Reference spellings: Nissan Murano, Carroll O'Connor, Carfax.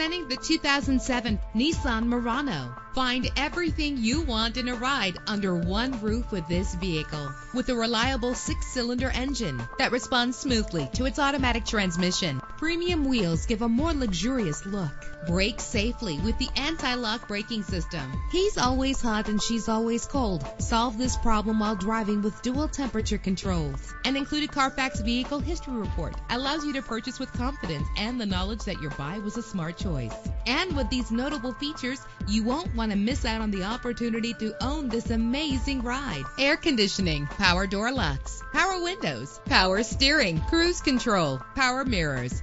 Presenting the 2007 Nissan Murano. Find everything you want in a ride under one roof with this vehicle. With a reliable 6-cylinder engine that responds smoothly to its automatic transmission, premium wheels give a more luxurious look. Brake safely with the anti-lock braking system. He's always hot and she's always cold. Solve this problem while driving with dual temperature controls. An included Carfax Vehicle History Report allows you to purchase with confidence and the knowledge that your buy was a smart choice. And with these notable features, you won't want to miss out on the opportunity to own this amazing ride. Air conditioning, power door locks, power windows, power steering, cruise control, power mirrors,